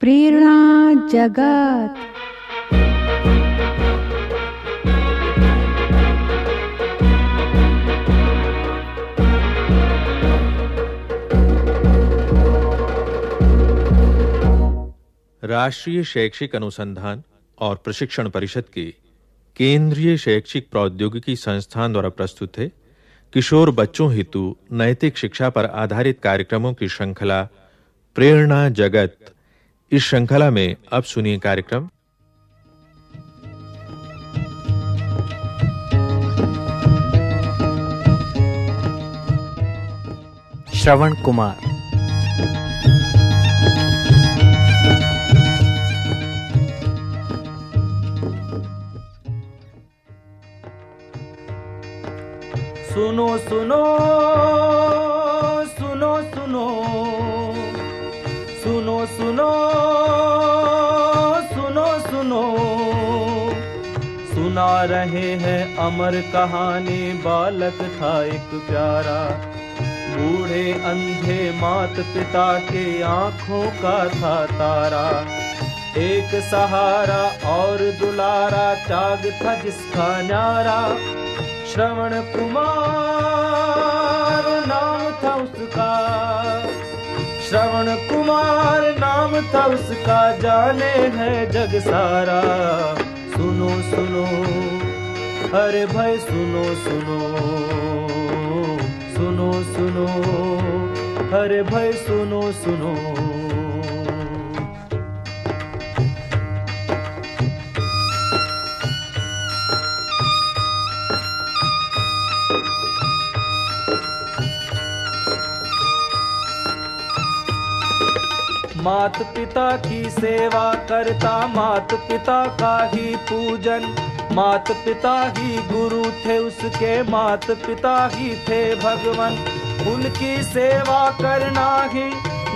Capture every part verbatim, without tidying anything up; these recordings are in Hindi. प्रेरणा जगत। राष्ट्रीय शैक्षिक अनुसंधान और प्रशिक्षण परिषद के केंद्रीय शैक्षिक प्रौद्योगिकी संस्थान द्वारा प्रस्तुत है किशोर बच्चों हेतु नैतिक शिक्षा पर आधारित कार्यक्रमों की श्रृंखला प्रेरणा जगत। इस श्रृंखला में अब सुनिए कार्यक्रम श्रवण कुमार। सुनो सुनो सुनो सुनो सुनो सुनो सुनो सुनो सुना रहे हैं अमर कहानी। बालक था एक प्यारा, बूढ़े अंधे मात पिता के आंखों का था तारा। एक सहारा और दुलारा, त्याग था जिसका न्यारा। श्रवण कुमार नाम था उसका, श्रवण कुमार नाम था उसका, जाने है जग सारा। सुनो सुनो अरे भाई सुनो सुनो सुनो सुनो अरे भाई सुनो सुनो। मात पिता की सेवा करता, मात पिता का ही पूजन। मात पिता ही गुरु थे उसके, मात पिता ही थे भगवान। उनकी सेवा करना ही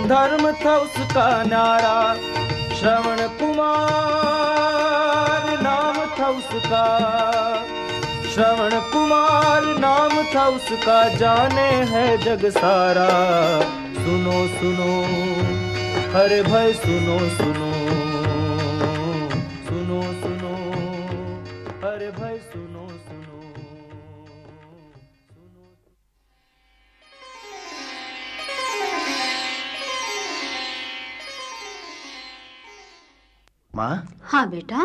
धर्म था उसका नारा। श्रवण कुमार नाम था उसका, श्रवण कुमार नाम था उसका, जाने है जग सारा। सुनो सुनो अरे भाई सुनो सुनो सुनो सुनो अरे भाई सुनो सुनो सुनो। माँ। हाँ बेटा।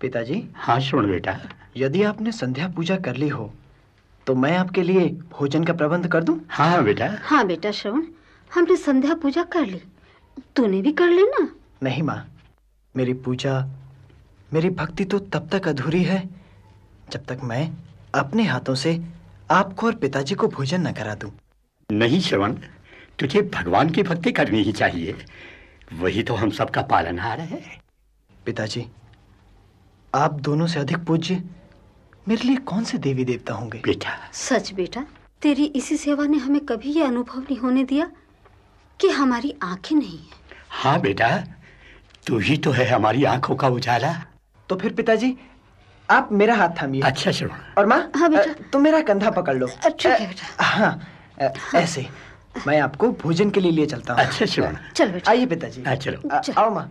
पिताजी। हाँ श्रवण बेटा, यदि आपने संध्या पूजा कर ली हो तो मैं आपके लिए भोजन का प्रबंध कर दूं। हाँ बेटा। हाँ बेटा श्रवण, हमने संध्या पूजा कर ली, तूने भी कर लेना। नहीं माँ, मेरी पूजा, मेरी भक्ति तो तब तक अधूरी है जब तक मैं अपने हाथों से आपको और पिताजी को भोजन न करा दूं। नहीं श्रवण, तुझे भगवान की भक्ति करनी ही चाहिए, वही तो हम सबका पालनहार है। पिताजी, आप दोनों से अधिक पूज्य मेरे लिए कौन से देवी देवता होंगे। बेटा। सच बेटा, तेरी इसी सेवा ने हमें कभी यह अनुभव नहीं होने दिया कि हमारी आंखें नहीं है। हाँ बेटा, तू ही तो है हमारी आंखों का उजाला। तो फिर पिताजी आप मेरा हाथ थामिए। अच्छा श्रवण। और माँ। हाँ बेटा, तुम मेरा कंधा पकड़ लो। अच्छा बेटा। हाँ, ऐसे मैं आपको भोजन के लिए लिए चलता हूँ। अच्छा श्रवण, चल बेटा। आइए पिताजी। हाँ चलो। आओ माँ।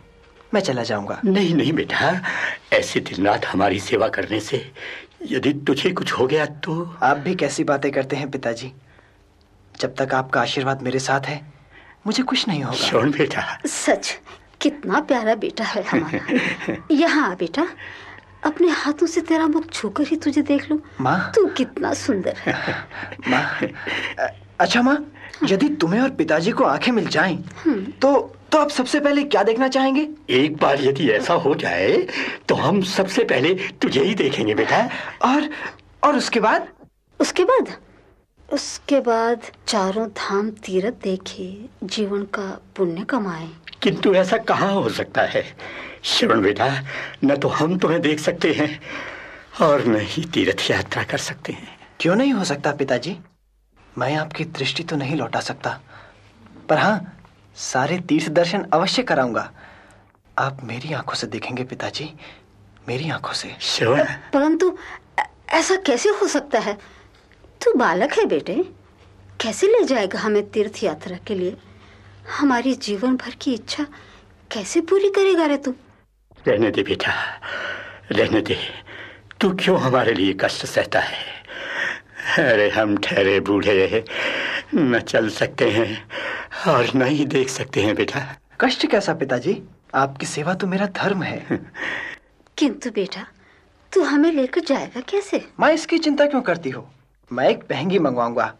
मैं चला जाऊँगा। नहीं नहीं बेटा, ऐसे दिन रात हमारी सेवा करने से यदि तुझे कुछ हो गया तो। आप भी कैसी बातें करते हैं पिताजी, जब तक आपका आशीर्वाद मेरे साथ है मुझे कुछ नहीं होगा। श्रवण बेटा। सच, कितना प्यारा बेटा है हमारा। यहाँ बेटा, अपने हाथों से तेरा मुख छूकर ही तुझे देख लूं। माँ। तू कितना सुंदर है। माँ। अच्छा माँ, यदि तुम्हें और पिताजी को आंखें मिल जाएं तो तो आप सबसे पहले क्या देखना चाहेंगे। एक बार यदि ऐसा हो जाए तो हम सबसे पहले तुझे ही देखेंगे बेटा। और और उसके बाद उसके बाद उसके बाद चारों धाम तीर्थ देखे, जीवन का पुण्य कमाए। किंतु ऐसा कहाँ हो सकता है? श्रवण बेटा, न तो हम तुम्हें देख सकते हैं और न ही तीर्थ यात्रा कर सकते हैं। क्यों नहीं हो सकता पिताजी? मैं आपकी दृष्टि तो नहीं लौटा सकता, पर हाँ सारे तीर्थ दर्शन अवश्य कराऊंगा। आप मेरी आंखों से देखेंगे पिताजी, मेरी आंखों से। श्रवण, परंतु ऐसा कैसे हो सकता है? तू बालक है बेटे, कैसे ले जाएगा हमें तीर्थ यात्रा के लिए? हमारी जीवन भर की इच्छा कैसे पूरी करेगा रे तू? रहने दे बेटा, रहने दे। तू क्यों हमारे लिए कष्ट सहता है? अरे हम ठहरे बूढ़े, न चल सकते हैं और न ही देख सकते हैं बेटा। कष्ट कैसा पिताजी? आपकी सेवा तो मेरा धर्म है। किंतु बेटा, तू हमें लेकर जाएगा कैसे? मैं इसकी चिंता क्यों करती हो? मैं एक बहंगी मंगवाऊंगा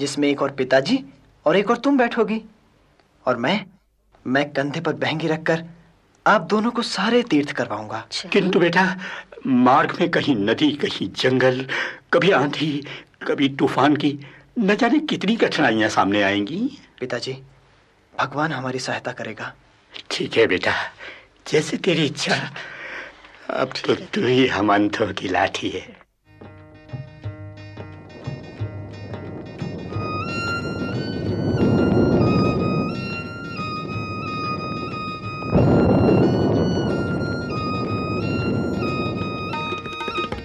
जिसमें एक और पिताजी और एक और तुम बैठोगी, और मैं मैं कंधे पर बहंगी रखकर आप दोनों को सारे तीर्थ करवाऊंगा। किंतु बेटा, मार्ग में कहीं नदी, कहीं जंगल, कभी आंधी, कभी तूफान की न जाने कितनी कठिनाइयां सामने आएंगी। पिताजी, भगवान हमारी सहायता करेगा। ठीक है बेटा, जैसे तेरी इच्छा। अब तो तू ही हम अंतों की लाठी है।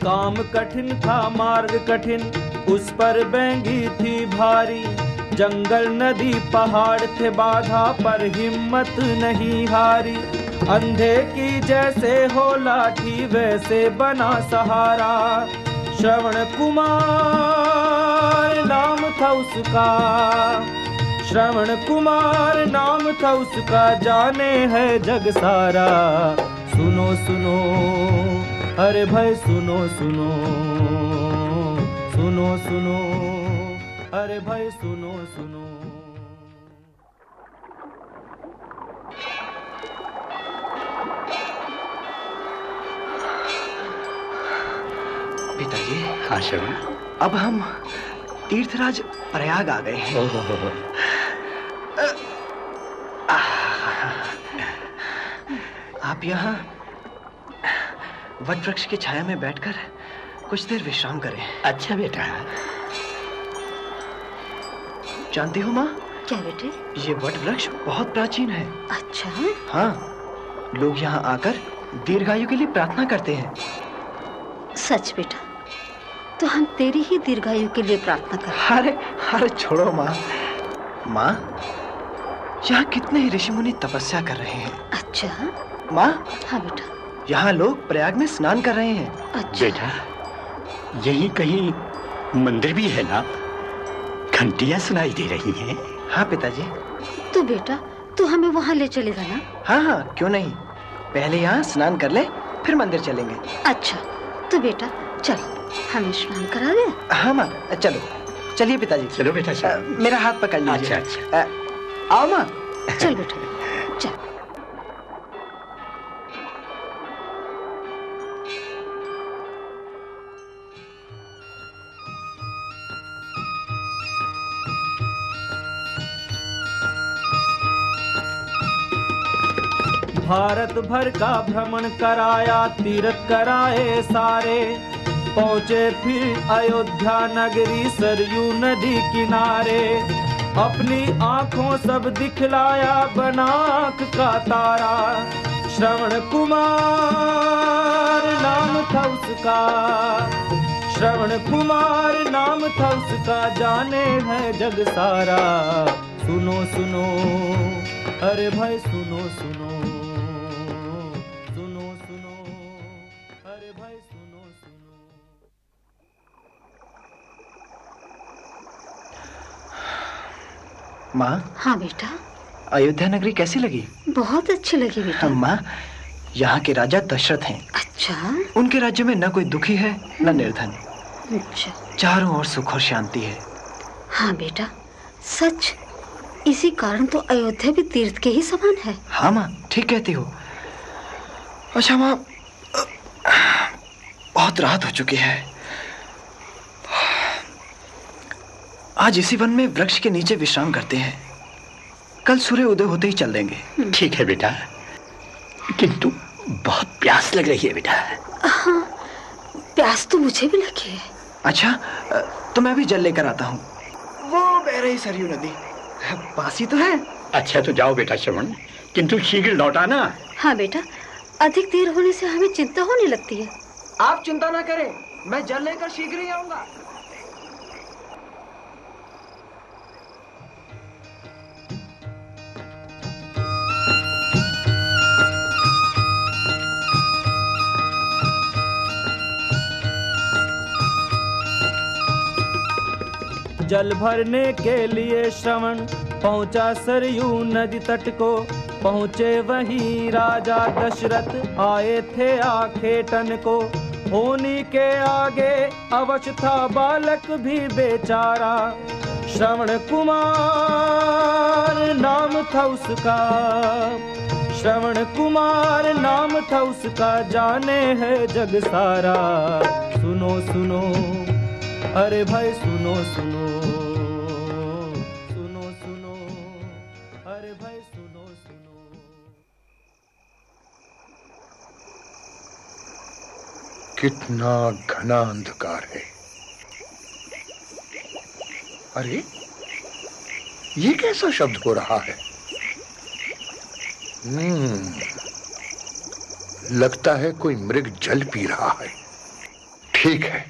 काम कठिन था, मार्ग कठिन, उस पर बैंगी थी भारी। जंगल, नदी, पहाड़ थे बाधा, पर हिम्मत नहीं हारी। अंधे की जैसे हो लाठी, वैसे बना सहारा। श्रवण कुमार नाम था उसका, श्रवण कुमार नाम था उसका, जाने है जग सारा। सुनो सुनो अरे भाई, सुनो सुनो, सुनो सुनो अरे भाई, सुनो सुनो। पिताजी। हाँ श्रवण। अब हम तीर्थराज प्रयाग आ गए हैं। आप यहाँ वट वृक्ष की छाया में बैठकर कुछ देर विश्राम करें। अच्छा बेटा। जानती हो माँ? क्या बेटे? ये वट वृक्ष बहुत प्राचीन है। अच्छा? हाँ, लोग यहाँ आकर दीर्घायु के लिए प्रार्थना करते हैं। सच बेटा? तो हम तेरी ही दीर्घायु के लिए प्रार्थना करें। अरे अरे छोड़ो माँ। माँ, यहाँ कितने ही ऋषि मुनि तपस्या कर रहे हैं। अच्छा माँ? हाँ बेटा। यहाँ लोग प्रयाग में स्नान कर रहे हैं। अच्छा। बेटा, यही कहीं मंदिर भी है ना? घंटियां सुनाई दे रही हैं। हाँ पिताजी। तो बेटा, तू हमें वहाँ ले चलेगा ना? हाँ हाँ, क्यों नहीं। पहले यहाँ स्नान कर ले, फिर मंदिर चलेंगे। अच्छा, तो बेटा चल, हमें स्नान करा दे। हाँ माँ, चलो। चलिए पिताजी। चलो बेटा, चलो। मेरा हाथ पकड़ लीजिए। अच्छा अच्छा। आओ माँ। चल बेटा, चल। भारत भर का भ्रमण कराया, तीर्थ कराए सारे। पहुँचे फिर अयोध्या नगरी, सरयू नदी किनारे। अपनी आँखों सब दिखलाया, बना आँख का तारा। श्रवण कुमार नाम था उसका, श्रवण कुमार नाम था उसका, जाने है जग सारा। सुनो सुनो अरे भाई, सुनो सुनो। माँ। हाँ बेटा। अयोध्या नगरी कैसी लगी? बहुत अच्छी लगी बेटा। माँ, यहाँ के राजा दशरथ हैं। अच्छा। उनके राज्य में न कोई दुखी है न निर्धन। अच्छा। चारों ओर सुख और शांति है। हाँ बेटा, सच। इसी कारण तो अयोध्या भी तीर्थ के ही समान है। हाँ माँ, ठीक कहती हो। अच्छा माँ, बहुत रात हो चुकी है। आज इसी वन में वृक्ष के नीचे विश्राम करते हैं। कल सूर्य उदय होते ही चल देंगे। ठीक है बेटा, किंतु बहुत प्यास लग रही है बेटा। हाँ, प्यास तो मुझे भी लगी है। अच्छा, तो मैं भी जल लेकर आता हूँ। वो बह रही सरयू नदी, पासी तो है। अच्छा तो जाओ बेटा श्रवण, किंतु शीघ्र लौट आना। हाँ बेटा, अधिक देर होने से हमें चिंता होने लगती है। आप चिंता ना करें, मैं जल लेकर शीघ्र ही आऊंगा। जल भरने के लिए श्रवण पहुंचा सरयू नदी तट को। पहुंचे वहीं राजा दशरथ, आए थे आखेटन को। होनी के आगे अवश्य था बालक भी बेचारा, श्रवण कुमार नाम था उसका। श्रवण कुमार नाम था उसका, जाने है जग सारा। सुनो सुनो, अरे भाई सुनो सुनो, सुनो सुनो, अरे भाई सुनो सुनो। कितना घना अंधकार है। अरे ये कैसा शब्द हो रहा है? हम्म, लगता है कोई मृग जल पी रहा है। ठीक है,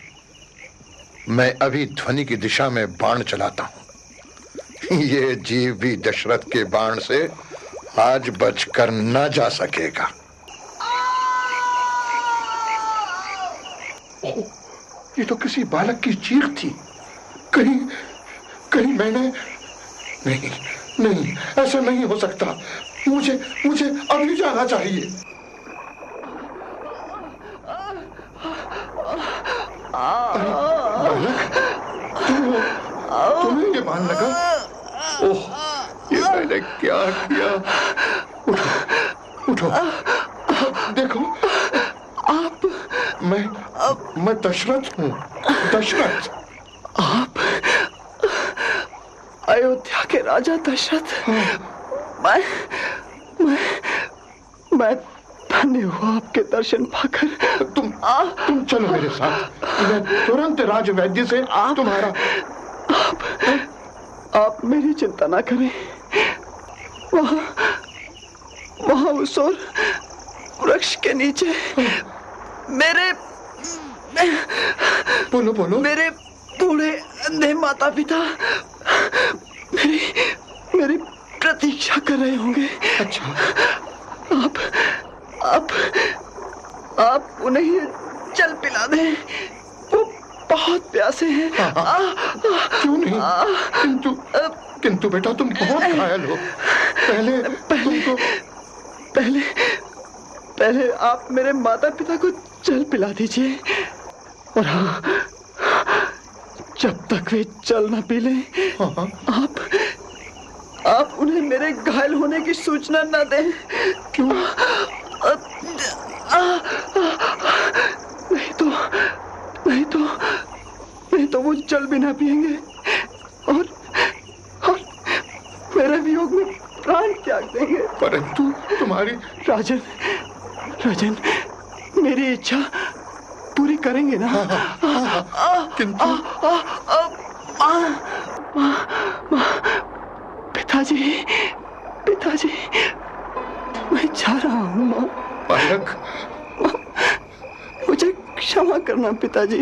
मैं अभी ध्वनि की दिशा में बाण चलाता हूं। ये जीव भी दशरथ के बाण से आज बचकर न जा सकेगा। ओह, ये तो किसी बालक की चीख थी। कहीं कहीं मैंने नहीं नहीं ऐसा नहीं हो सकता। मुझे मुझे अभी जाना चाहिए। तुम्हें ये बाण लगा? ओह, ये मैंने क्या किया? उठो उठो, देखो आप। मैं मैं दशरथ हूँ, दशरथ। आप अयोध्या के राजा दशरथ। मैं मैं मैं धन्य हुआ आपके दर्शन पाकर। तुम तुम चलो मेरे साथ, मैं तुरंत राजवैद्य से आप तुम्हारा आप, आप मेरी चिंता ना करें। वहाँ वहाँ उस और वृक्ष के नीचे मेरे बोलो बोलो मेरे बूढ़े अंधे माता पिता मेरी मेरी प्रतीक्षा कर रहे होंगे। अच्छा, आप आप आप उन्हें जल पिला दें, वो बहुत प्यासे हैं। क्यों नहीं, किंतु किंतु बेटा तुम बहुत घायल हो। पहले पहले पहले पहले आप मेरे माता पिता को जल पिला दीजिए। और हाँ, जब तक वे जल न पी लें, आप आप उन्हें मेरे घायल होने की सूचना न दें। क्यों? नहीं तो नहीं तो नहीं तो वो जल भी ना पिएंगे और और मेरे वियोग में प्राण त्याग देंगे। परंतु तुम्हारी राजन राजन मेरी इच्छा पूरी करेंगे ना? किंतु पिताजी पिताजी मैं जा रहा हूँ माँ। बालक, मुझे क्षमा करना पिताजी,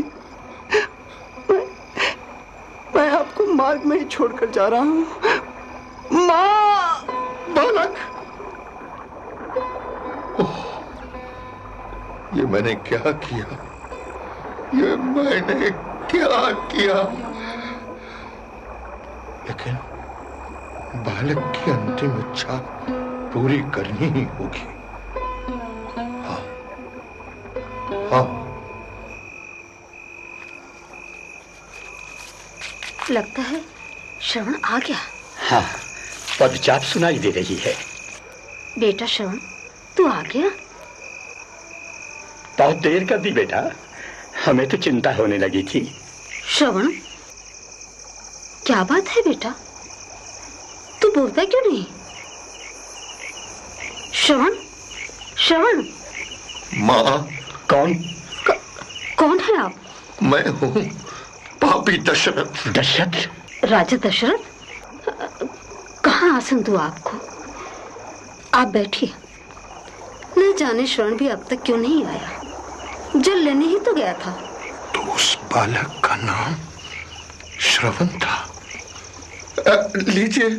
मैं मैं आपको मार्ग में ही छोड़कर जा रहा हूँ। माँ! बालक, ओह, ये मैंने क्या किया? ये मैंने क्या किया? लेकिन बालक की अंतिम इच्छा पूरी करनी ही होगी। हाँ हाँ, लगता है श्रवण आ गया। हाँ, पदचाप सुनाई दे रही है। बेटा श्रवण, तू आ गया? बहुत देर कर दी बेटा, हमें तो चिंता होने लगी थी। श्रवण, क्या बात है बेटा, तू बोलता क्यों नहीं? श्रवण, श्रवण। माँ, कौन क, कौन है आप? मैं हूँ पापी दशरथ। दशरथ? राजा दशरथ, कहाँ आसन दूँ आपको? आप बैठिए। न जाने श्रवण भी अब तक क्यों नहीं आया, जल लेने ही तो गया था। तो उस बालक का नाम श्रवण था। आ, लीजिए,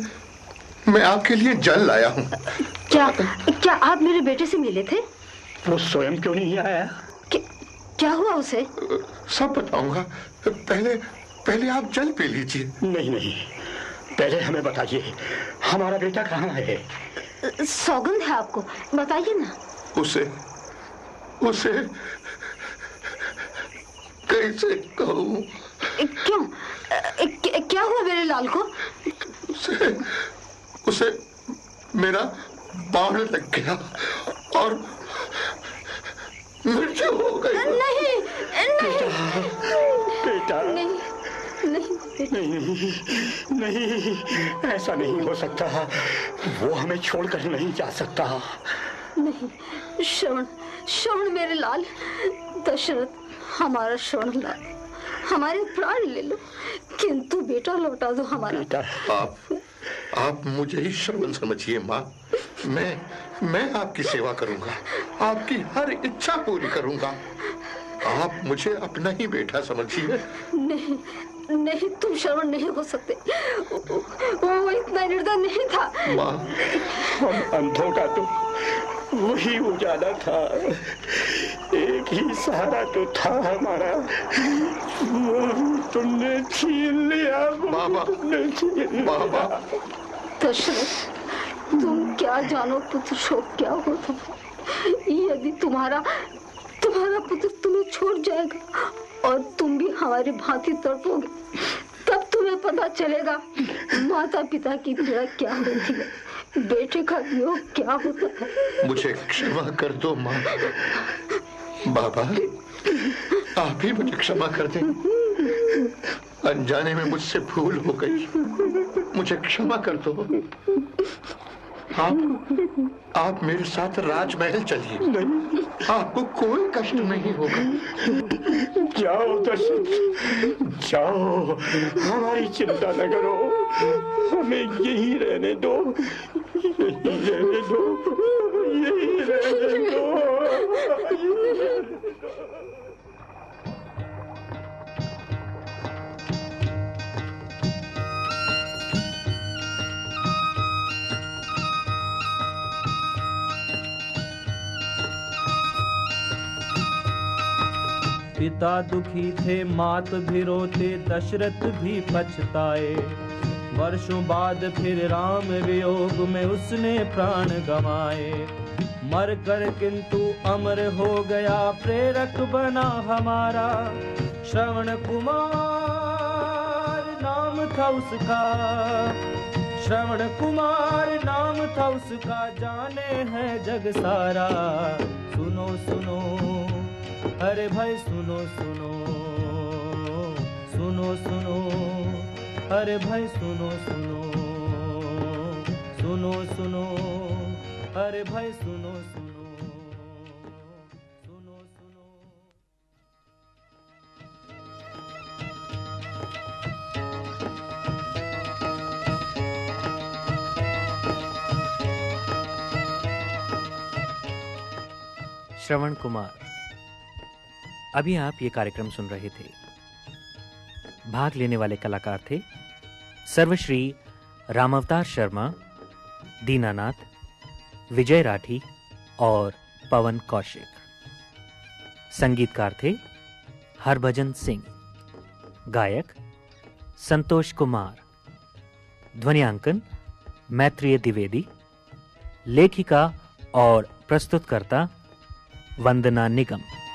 मैं आपके लिए जल लाया हूँ। क्या क्या आप मेरे बेटे से मिले थे? वो स्वयं क्यों नहीं आया? क्या, क्या हुआ उसे? सब बताऊंगा, पहले पहले आप जल पी लीजिए। नहीं नहीं, पहले हमें बताइए हमारा बेटा कहाँ है? सौगंध है आपको, बताइए ना। उसे उसे कैसे कहूँ? क्यों, क्या हुआ मेरे लाल को? उसे उसे मेरा बाढ़ लग गया और मृत्यु हो गई। नहीं नहीं बेटा, नहीं नहीं नहीं, ऐसा नहीं हो सकता। वो हमें छोड़कर नहीं जा सकता। नहीं श्रवण, श्रवण मेरे लाल, दशरथ हमारा श्रवण लाल, हमारे प्राण ले लो किंतु बेटा लौटा दो हमारा। बेटा, आप आप मुझे ही श्रवण समझिए माँ। मैं मैं आपकी सेवा करूंगा, आपकी हर इच्छा पूरी करूंगा। आप मुझे अपना ही बेटा समझिए। नहीं नहीं, तुम श्रवण नहीं हो सकते, वो इतना निर्दय नहीं था। माँ, हम अंधों का तो वही उजाला था, एक ही सहारा तो था हमारा, वो तुमने छीन लिया। बाबा, बाबा। दशरथ, तुम क्या जानो पुत्र शोक क्या होता है। यदि तुम्हारा तुम्हारा पुत्र तुम्हें छोड़ जाएगा और तुम भी हमारी भांति तड़पोगे, तब तुम्हें पता चलेगा माता पिता की पीड़ा क्या होती है, बेटे का वियोग क्या होता है। मुझे क्षमा कर दो माँ। बाबा, आप ही मुझे क्षमा कर दें, अनजाने में मुझसे भूल हो गई, मुझे क्षमा कर दो। आप आप मेरे साथ राजमहल चलिए। नहीं, आपको कोई कष्ट नहीं होगा। जाओ दशरथ, जाओ, हमारी चिंता न करो, हमें यही रहने दो, यही रहने दो, यही रहने दो, यही रहने दो। पिता दुखी थे, मात भी रोते, दशरथ भी पछताए। वर्षों बाद फिर राम वियोग में उसने प्राण गंवाए। मर कर किंतु अमर हो गया, प्रेरक बना हमारा। श्रवण कुमार नाम था उसका, श्रवण कुमार नाम था उसका, जाने है जग सारा। सुनो सुनो, अरे भाई सुनो सुनो, सुनो सुनो, अरे भाई सुनो सुनो, सुनो सुनो, अरे भाई सुनो सुनो, सुनो सुनो। श्रवण कुमार, अभी आप ये कार्यक्रम सुन रहे थे। भाग लेने वाले कलाकार थे सर्वश्री रामावतार शर्मा, दीनानाथ, विजय राठी और पवन कौशिक। संगीतकार थे हरभजन सिंह, गायक संतोष कुमार, ध्वनियांकन मैत्रेय द्विवेदी, लेखिका और प्रस्तुतकर्ता वंदना निगम।